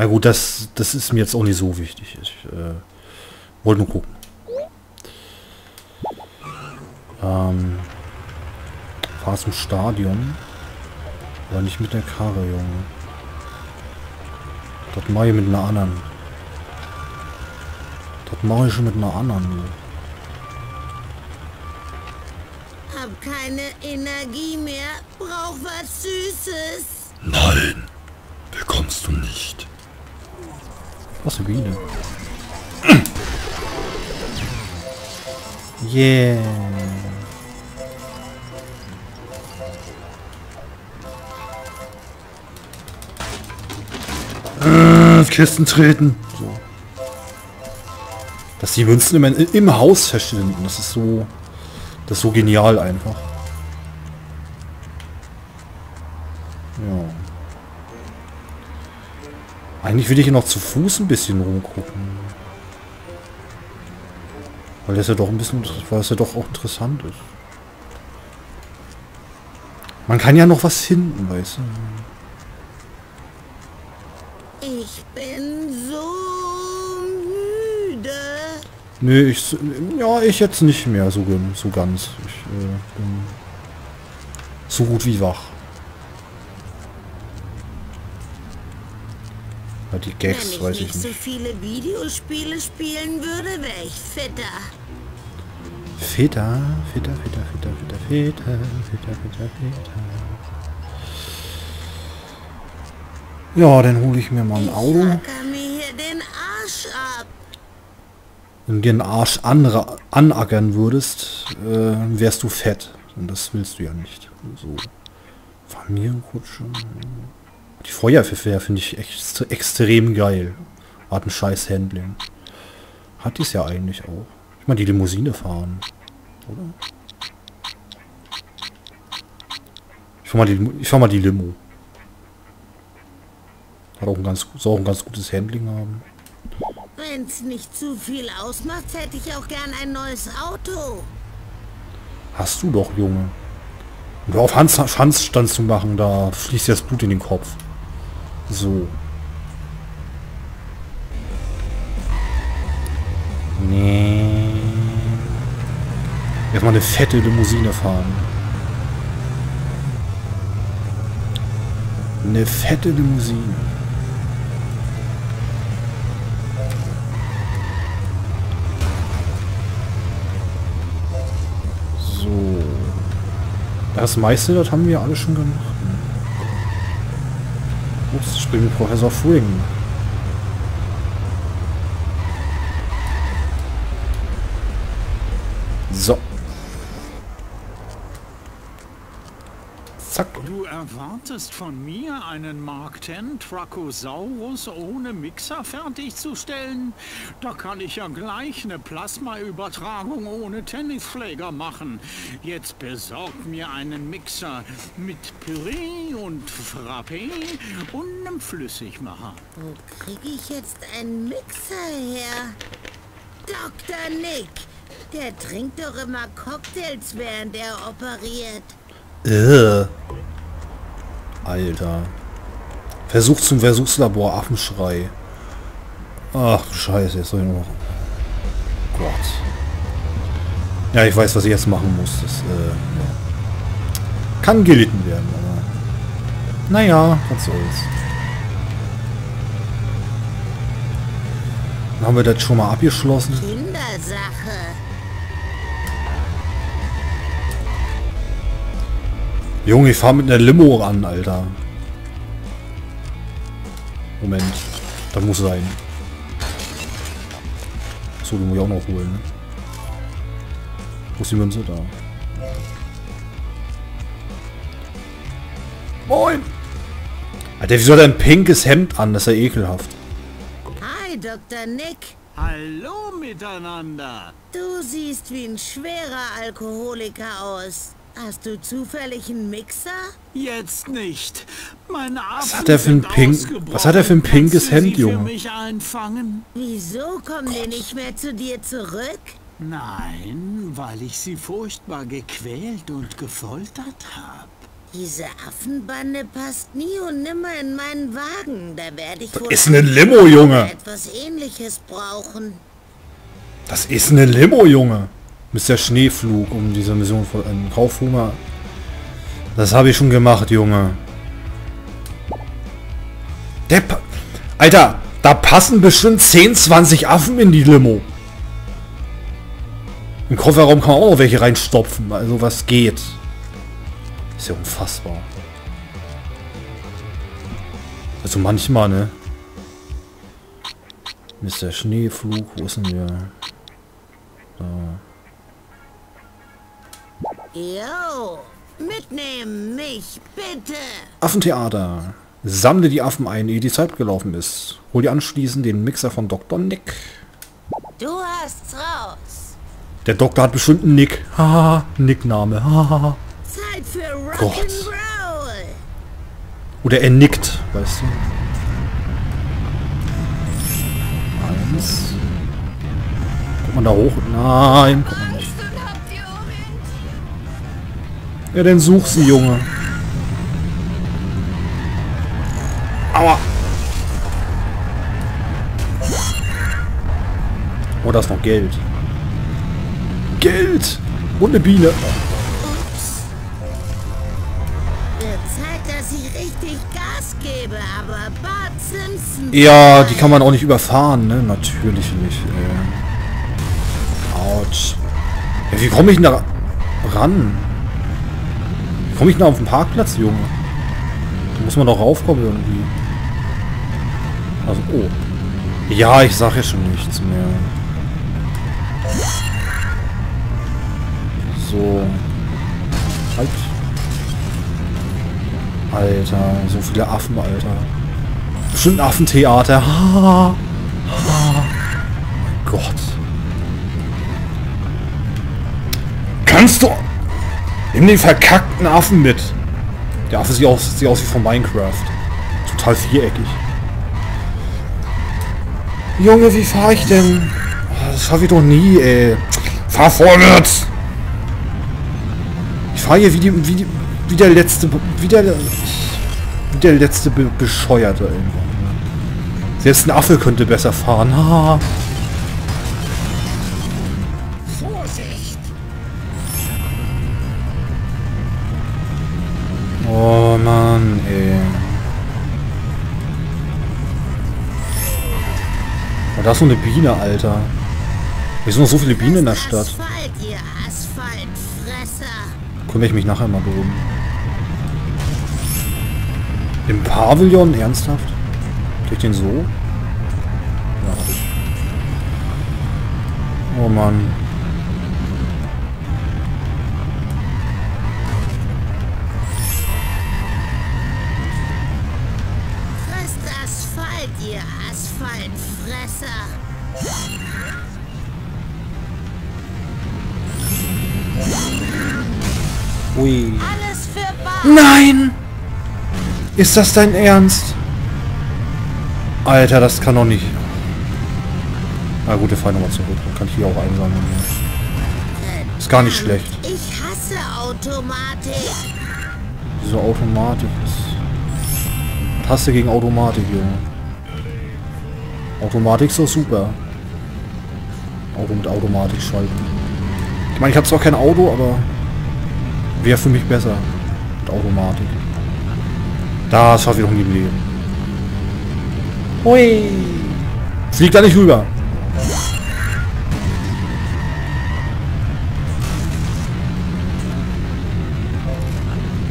Na gut, das ist mir jetzt auch nicht so wichtig. Ich wollte nur gucken. Fahr zum Stadion. Aber nicht mit der Karre, Junge. Das mache ich mit einer anderen. Das mache ich schon mit einer anderen. Hab keine Energie mehr, brauch was Süßes. Nein, bekommst du nicht. Was für Biene. Yeah. Auf Kisten treten. So. Dass die Münzen immer im Haus verschwinden, das ist so genial einfach. Ja. Eigentlich will ich hier noch zu Fuß ein bisschen rumgucken. Weil das ja doch auch interessant ist. Man kann ja noch was finden, weißt du. Ich bin so müde. Nee, ich jetzt nicht mehr so ganz. Ich bin so gut wie wach. Ja, die Gags, weiß ich nicht. Wenn ich nicht so viele Videospiele spielen würde, wäre ich fitter. Fitter, fitter, fitter, fitter, fitter, fitter, fitter, fitter, fitter. Ja, dann hole ich mir mal ein Auto. Wenn du dir den Arsch anackern würdest, wärst du fett. Und das willst du ja nicht. So. Familienkutsche. Die Feuerwehr finde ich echt extrem geil. Hat ein scheiß Handling. Hat dies ja eigentlich auch. Ich meine, die Limousine fahren. Oder? Ich fahr mal die Limo. Hat auch ein ganz gutes Handling haben. Wenn es nicht zu viel ausmacht, hätte ich auch gern ein neues Auto. Hast du doch, Junge. Und auf Handstand zu machen, da fließt das Blut in den Kopf. So. Nee. Erstmal eine fette Limousine fahren. Eine fette Limousine. Das meiste, das haben wir alle schon gemacht. Ups, ich bin mit Professor Fring. So. Zack. Du erwartest von mir einen Mark 10 Trakosaurus ohne Mixer fertigzustellen? Da kann ich ja gleich eine Plasmaübertragung ohne Tennisschläger machen. Jetzt besorgt mir einen Mixer mit Püree und Frappé und einem Flüssigmacher. Wo kriege ich jetzt einen Mixer her? Dr. Nick, der trinkt doch immer Cocktails, während er operiert. Alter. Versuch zum Versuchslabor, Affenschrei. Ach du Scheiße, jetzt soll ich noch. Gott. Ja, ich weiß, was ich jetzt machen muss. Das ja. Kann gelitten werden, aber. Naja, was soll's. Dann haben wir das schon mal abgeschlossen. Kindersache. Junge, ich fahr mit einer Limo ran, Alter. Moment. Das muss sein. So, die muss ich auch noch holen, ne? Wo ist die Münze da? Moin! Alter, wieso hat er ein pinkes Hemd an? Das ist ja ekelhaft. Hi, Dr. Nick. Hallo miteinander. Du siehst wie ein schwerer Alkoholiker aus. Hast du zufällig einen Mixer? Jetzt nicht. Meine Affen sind ausgebrochen. Was hat er für ein pinkes Hemd, Junge? Wieso kommen die nicht mehr zu dir zurück? Nein, weil ich sie furchtbar gequält und gefoltert habe. Diese Affenbande passt nie und nimmer in meinen Wagen. Da werde ich wohl... Das ist eine Limo, Junge. ...etwas Ähnliches brauchen. Das ist eine Limo, Junge. Mr. Schneeflug, um diese Mission von Kaufhunger. Das habe ich schon gemacht, Junge. Depp. Alter, da passen bestimmt 10, 20 Affen in die Limo. Im Kofferraum kann man auch noch welche reinstopfen. Also was geht. Ist ja unfassbar. Also manchmal, ne? Mr. Schneeflug, wo ist denn der? Da. Yo, mitnehmen mich, bitte! Affentheater. Sammle die Affen ein, ehe die Zeit gelaufen ist. Hol dir anschließend den Mixer von Dr. Nick. Du hast's raus. Der Doktor hat bestimmt einen Nick. Haha, Nickname. Haha. Zeit für Rock'n'Roll. Oder er nickt, weißt du? Eins. Guck mal da hoch. Nein, guck mal nicht. Ja, dann such sie, Junge. Aua. Oh, da ist noch Geld. Geld! Und eine Biene. Ja, die kann man auch nicht überfahren, ne? Natürlich nicht. Autsch. Ja, wie komme ich denn da ran? Wie komme ich denn auf den Parkplatz, Junge? Da muss man doch raufkommen irgendwie. Also, oh. Ja, ich sage ja schon nichts mehr. So. Halt. Alter, so viele Affen, Alter. Bestimmt ein Affentheater. Ha, ha. Mein Gott. Kannst du... Nimm den verkackten Affen mit. Der Affe sieht aus wie von Minecraft. Total viereckig. Junge, wie fahr ich denn? Das schaffe ich doch nie, ey. Fahr vorwärts! Ich fahre hier wie der letzte Bescheuerte irgendwo. Selbst ein Affe könnte besser fahren. Haha. Vorsicht. Oh Mann, ey. Oh, da ist so eine Biene, Alter. Hier sind noch so viele Bienen in der Stadt. Asphalt, ihr Asphaltfresser. Kümmere ich mich nachher mal drum. Im Pavillon? Ernsthaft? Krieg ich den so? Ja, hab ich. Oh Mann. Frisst Asphalt, ihr Asphaltfresser! Ui. Alles für Ball. Nein! Ist das dein Ernst? Alter, das kann doch nicht. Na gut, wir fahren nochmal zurück. Dann kann ich hier auch einsammeln. Ist gar nicht schlecht. Ich hasse Automatik. Diese Automatik ist... Taste gegen Automatik, Junge. Automatik ist doch super. Auto mit Automatik schalten. Ich meine, ich habe zwar kein Auto, aber... Wäre für mich besser. Mit Automatik. Das schaffe ich noch nie im Leben. Hui. Flieg da nicht rüber.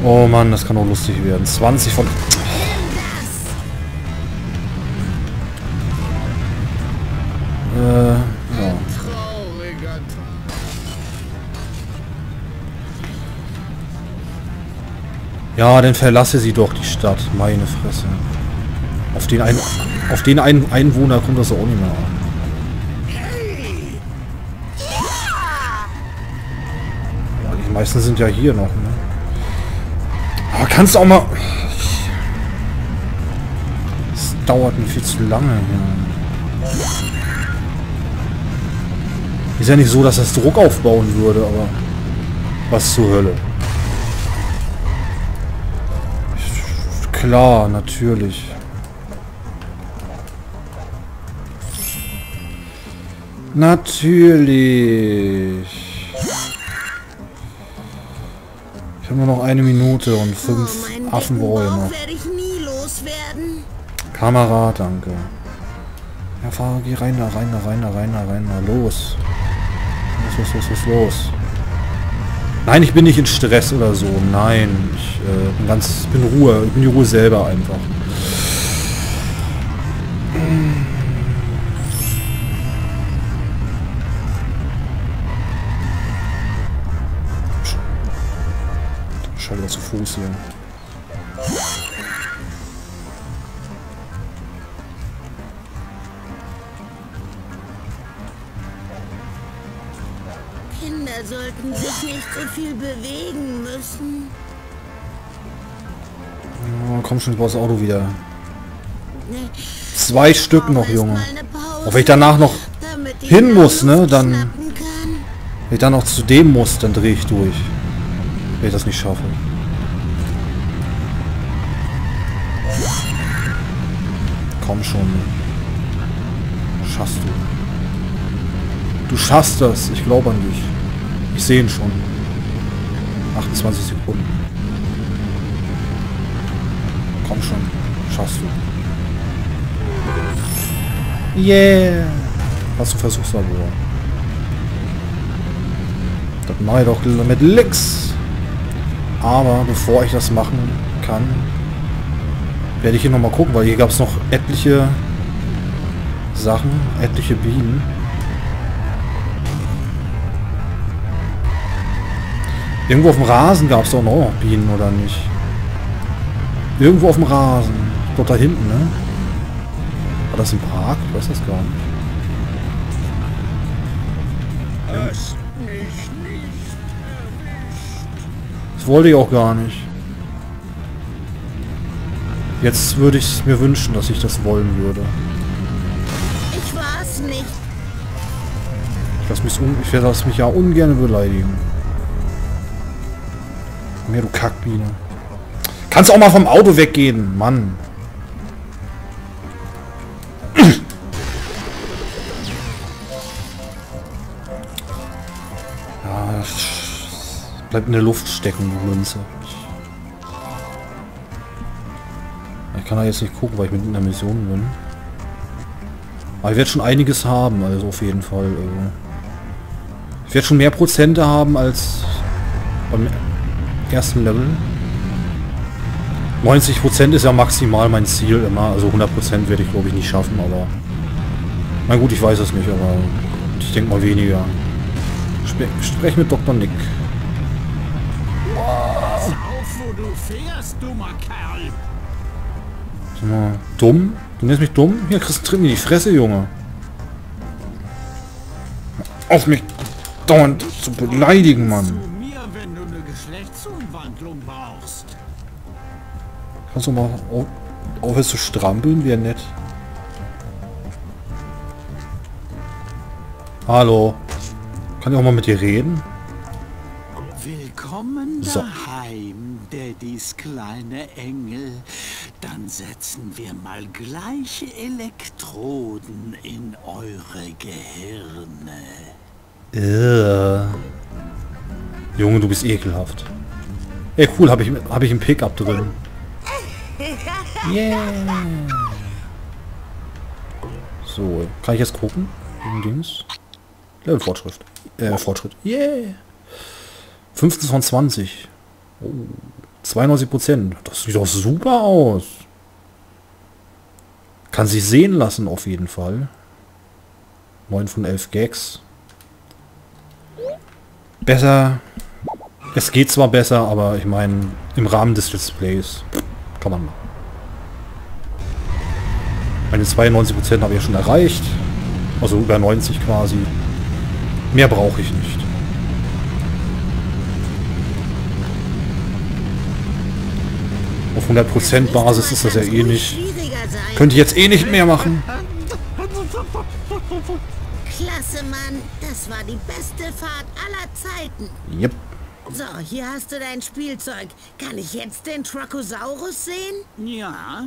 Oh Mann, das kann doch lustig werden. 20 von... Ja. Ja, dann verlasse sie doch die Stadt. Meine Fresse. Auf den einen Einwohner kommt das auch nicht mehr an. Ja, die meisten sind ja hier noch, ne? Aber kannst du auch mal... Es dauert mir viel zu lange hier. Ist ja nicht so, dass das Druck aufbauen würde, aber... Was zur Hölle. Klar, natürlich. Natürlich. Ich habe nur noch 1 Minute und 5 Affenbäume. Kamera, danke. Ja, fahr, geh rein, da, rein, da, rein, da, rein, da, rein, da, los. Los. Nein, ich bin nicht in Stress oder so. Nein, ich bin ganz, bin Ruhe. Ich bin die Ruhe selber einfach. Schade, was zu Fuß hier. Kinder sollten sich nicht so viel bewegen müssen. Oh, komm schon, ich brauch das Auto wieder. 2 Stück noch, Junge. Auch wenn ich danach noch hin muss, ne? Dann, wenn ich dann noch zu dem muss, dann drehe ich durch. Wenn ich das nicht schaffe. Komm schon. Schaffst du. Du schaffst das. Ich glaube an dich. Ich sehe ihn schon. 28 Sekunden. Komm schon. Schaffst du. Yeah. Hast du Versuchslabor? Das mache ich doch mit Licks. Aber bevor ich das machen kann, werde ich hier nochmal gucken, weil hier gab es noch etliche Sachen, etliche Bienen. Irgendwo auf dem Rasen gab es doch noch Bienen, oder nicht? Irgendwo auf dem Rasen. Dort da hinten, ne? War das ein Park? Ich weiß das gar nicht. Hast mich nicht erwischt. Das wollte ich auch gar nicht. Jetzt würde ich es mir wünschen, dass ich das wollen würde. Ich war's nicht. Ich werde mich ja ungern beleidigen. Mehr, du Kackbiene. Kannst auch mal vom Auto weggehen, Mann. Ja, bleibt in der Luft stecken, du Münze. Ich kann da jetzt nicht gucken, weil ich mit in der Mission bin. Aber ich werde schon einiges haben, also auf jeden Fall. Ich werde schon mehr Prozente haben als beim ersten Level. 90% ist ja maximal mein Ziel immer, also 100% werde ich glaube ich nicht schaffen, aber na gut, ich weiß es nicht, aber ich denke mal weniger. Sprech mit Dr. Nick. Pass auf, wo du fährst, dummer Kerl. Sag mal, dumm? Du nennst mich dumm? Hier kriegst du einen Tritt in die Fresse, Junge. Auf mich dauernd zu beleidigen, Mann. Kannst du mal aufhören zu strampeln? Wäre nett. Hallo. Kann ich auch mal mit dir reden? Willkommen so. Daheim, Daddys kleine Engel. Dann setzen wir mal gleiche Elektroden in eure Gehirne. Junge, du bist ekelhaft. Ey, cool, hab ich einen Pickup drin. Yeah. So, kann ich jetzt gucken? Dings. Levelfortschritt. Fortschritt. Yeah. 15 von 20. Oh, 92%. Das sieht doch super aus. Kann sich sehen lassen auf jeden Fall. 9 von 11 Gags. Besser. Es geht zwar besser, aber ich meine, im Rahmen des Displays kann man machen. Meine 92% habe ich ja schon erreicht. Also über 90 quasi. Mehr brauche ich nicht. Auf 100% Basis ist das ja eh nicht. Könnte ich jetzt eh nicht mehr machen. Klasse, Mann. Das war die beste Fahrt aller Zeiten. Yep. So, hier hast du dein Spielzeug. Kann ich jetzt den Trakosaurus sehen? Ja,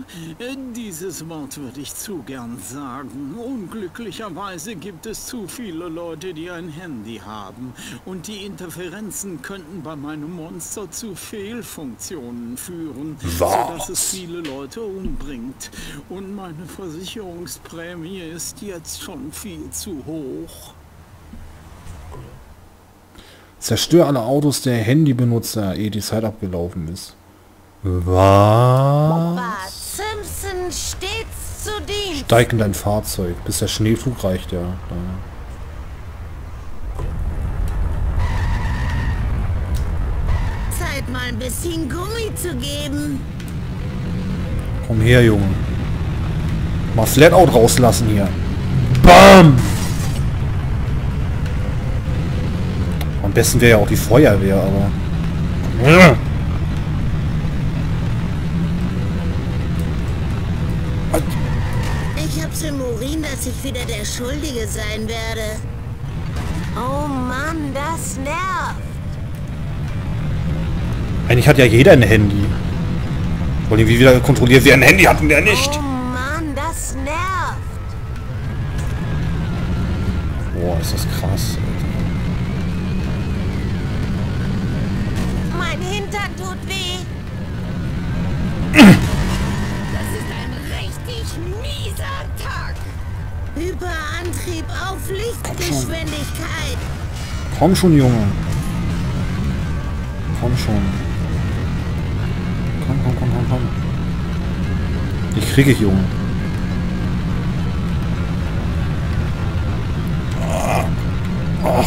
dieses Wort würde ich zu gern sagen. Unglücklicherweise gibt es zu viele Leute, die ein Handy haben. Und die Interferenzen könnten bei meinem Monster zu Fehlfunktionen führen, sodass es viele Leute umbringt. Und meine Versicherungsprämie ist jetzt schon viel zu hoch. Zerstör alle Autos der Handybenutzer, ehe die Zeit abgelaufen ist. Was? Simpson stets zu Dienst. Steig in dein Fahrzeug, bis der Schneeflug reicht, ja. Zeit mal ein bisschen Gummi zu geben. Komm her, Junge. Mal Flatout rauslassen hier. Bam! Am besten wäre ja auch die Feuerwehr, aber... Ich hab's im Urin, dass ich wieder der Schuldige sein werde. Oh Mann, das nervt. Eigentlich hat ja jeder ein Handy. Wollen wir wieder kontrolliert, wer ein Handy hat und wer nicht? Oh Mann, das nervt. Boah, ist das krass. Hintern tut weh. Das ist ein richtig mieser Tag. Hyperantrieb auf Lichtgeschwindigkeit. Komm schon, Junge. Komm schon. Komm, komm, komm, komm, komm. Ich kriege dich, Junge. Ach.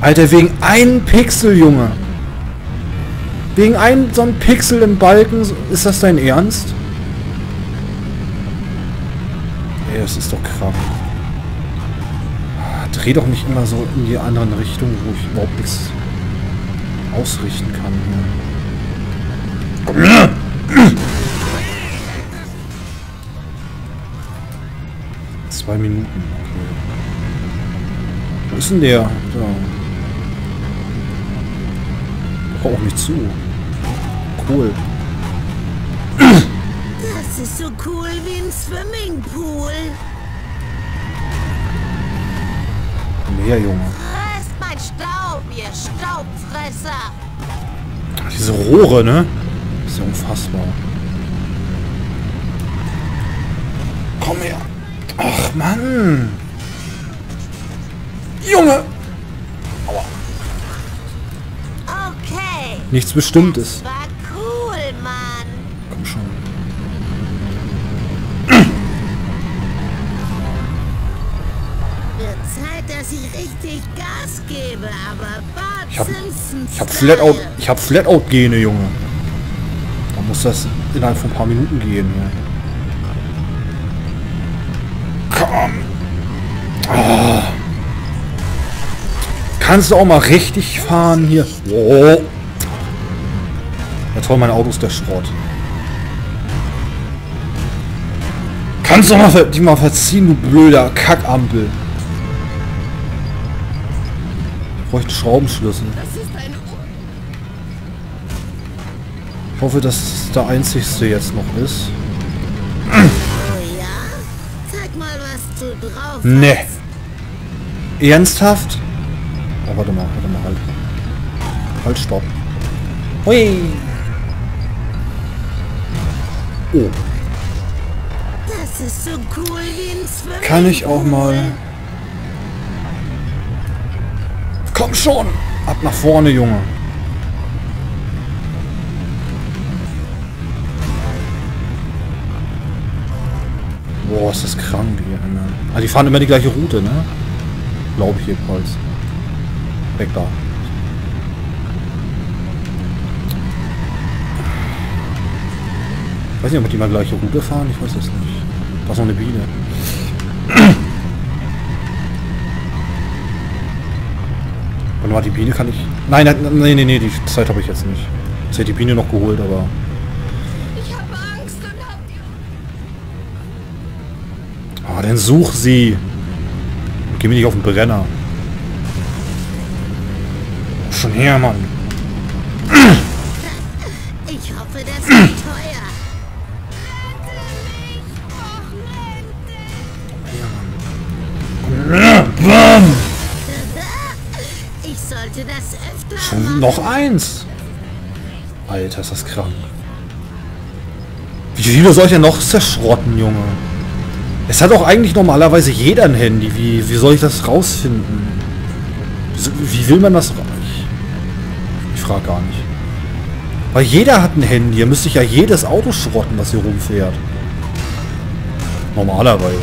Alter, wegen einem Pixel, Junge. Wegen einem so einem Pixel im Balken. Ist das dein Ernst? Ey, das ist doch krass. Dreh doch nicht immer so in die anderen Richtungen, wo ich überhaupt nichts ausrichten kann. Komm her! Zwei Minuten. Okay. Wo ist denn der? Da. Auch nicht zu. Cool. Das ist so cool wie ein Swimmingpool. Komm her, Junge. Fresst mein Staub, ihr Staubfresser. Diese Rohre, ne? Das ist ja unfassbar. Komm her. Ach, Mann. Junge. Nichts Bestimmtes. Das war cool, Mann. Komm schon. Wird Zeit, dass ich richtig Gas gebe, aber Bart Simpson. Ich hab Flatout-Gene, Junge. Da muss das innerhalb von ein paar Minuten gehen. Ja. Komm. Oh. Kannst du auch mal richtig fahren hier? Oh. Ja toll, mein Auto ist der Schrott. Kannst du doch mal die mal verziehen, du blöder Kackampel. Ich bräuchte Schraubenschlüssel. Ich hoffe, dass es der einzigste jetzt noch ist. Oh ja? Sag mal, was du drauf hast. Nee. Ernsthaft? Oh, warte mal, halt. Halt, stopp. Hui! Oh. Das ist so cool wie ein Zwilling. Kann ich auch mal... Komm schon! Ab nach vorne, Junge. Boah, ist das krank hier. Ah, die fahren immer die gleiche Route, ne? Glaube ich jedenfalls. Weg da. Ich weiß nicht, ob die mal gleiche Route fahren, ich weiß das nicht. Da ist noch eine Biene. Warte mal, die Biene kann ich... Nein, nein, nein, nein, nee, die Zeit habe ich jetzt nicht. Jetzt hätte die Biene noch geholt, aber... Ich habe Angst und habt ihr... Ah, dann such sie. Geh mir nicht auf den Brenner. Schon her, Mann. Ich hoffe, das ist teuer. Ich sollte das öfter schon noch eins. Alter, ist das krank. Wie viele soll ich denn noch zerschrotten, Junge? Es hat auch eigentlich normalerweise jeder ein Handy. Wie soll ich das rausfinden? Wie will man das rausfinden? Ich frage gar nicht. Weil jeder hat ein Handy. Hier müsste ich ja jedes Auto schrotten, was hier rumfährt. Normalerweise.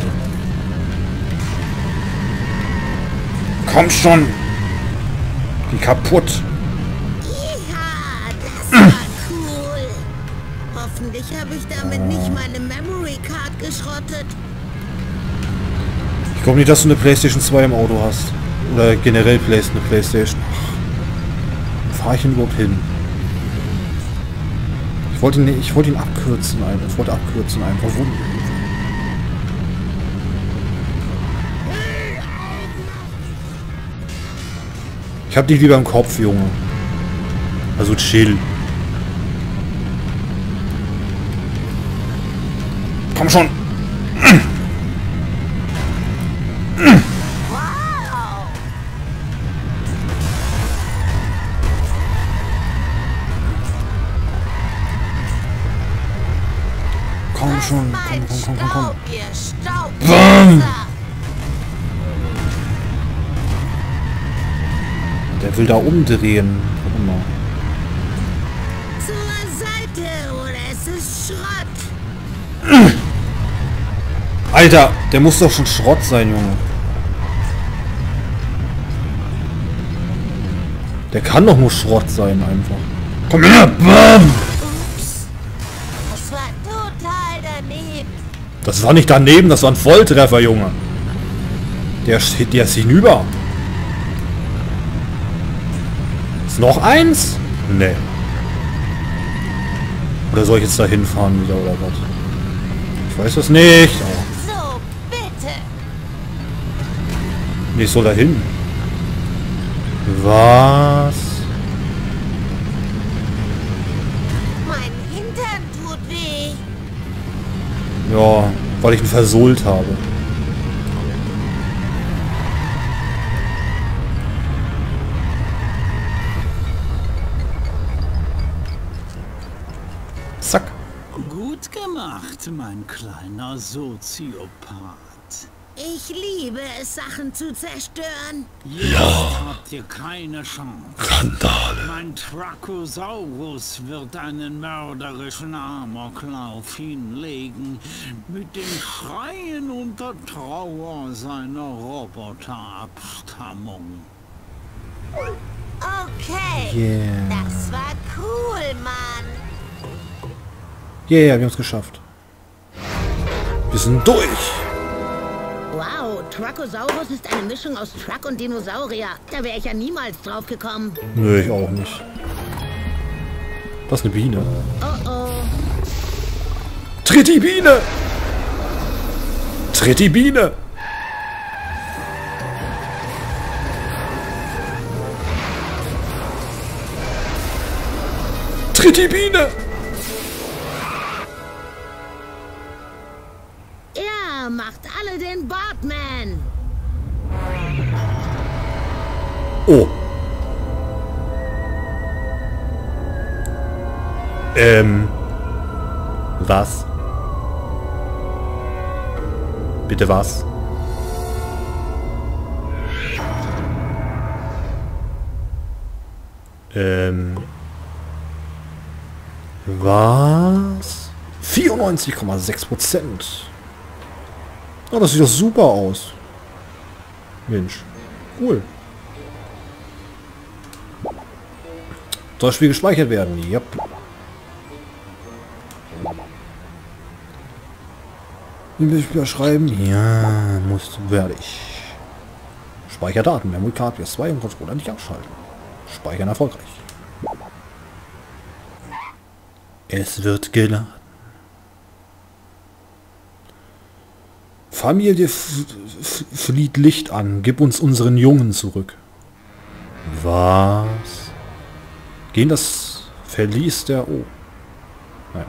Komm schon! Bin kaputt! Ja, das war cool! Hoffentlich habe ich damit nicht meine Memory Card geschrottet. Ich glaube nicht, dass du eine Playstation 2 im Auto hast. Oder generell eine Playstation. Wo fahre ich denn überhaupt hin? Ich wollte ihn abkürzen einfach. Ich hab dich lieber im Kopf, Junge. Also chill. Komm schon. Wow. Komm schon. Komm. Bam. Der will da umdrehen. Guck mal. Zur Seite, oder es ist Schrott. Alter, der muss doch schon Schrott sein, Junge. Der kann doch nur Schrott sein, einfach. Komm her! Bam! Ups. Das war total daneben. Das war nicht daneben, das war ein Volltreffer, Junge. Der ist hinüber. Noch eins? Nee. Oder soll ich jetzt da hinfahren wieder oder was? Ich weiß es nicht. So, bitte. Nee, ich soll da hin. Was? Mein Hintern tut weh. Ja, weil ich ihn versohlt habe. Zack. Gut gemacht, mein kleiner Soziopath. Ich liebe es, Sachen zu zerstören. Jetzt habt ihr keine Chance. Randale. Mein Trakosaurus wird einen mörderischen Amoklauf hinlegen, mit dem Schreien und der Trauer seiner Roboterabstammung. Okay, das war cool, Mann. Ja, yeah, wir haben es geschafft. Wir sind durch. Wow, Trakosaurus ist eine Mischung aus Truck und Dinosaurier. Da wäre ich ja niemals drauf gekommen. Nö, ich auch nicht. Das ist eine Biene. Oh oh. Tritt die Biene! Tritt die Biene! Tritt die Biene! Macht alle den Batman. Oh. Was? Bitte was? Was? 94,6%. Oh, das sieht doch super aus. Mensch. Cool. Soll das Spiel gespeichert werden? Yep. Will ich überschreiben? Ja, werde ich. Speicherdaten. Memory Card PS2 und Controller nicht abschalten. Speichern erfolgreich. Es wird geladen. Familie flieht Licht an. Gib uns unseren Jungen zurück. Was? Gehen das Verlies der... Oh. Naja.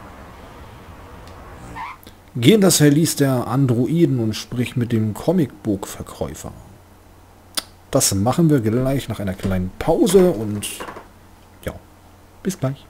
Gehen das Verlies der Androiden und sprich mit dem Comicbook-Verkäufer. Das machen wir gleich nach einer kleinen Pause und... ja, bis gleich.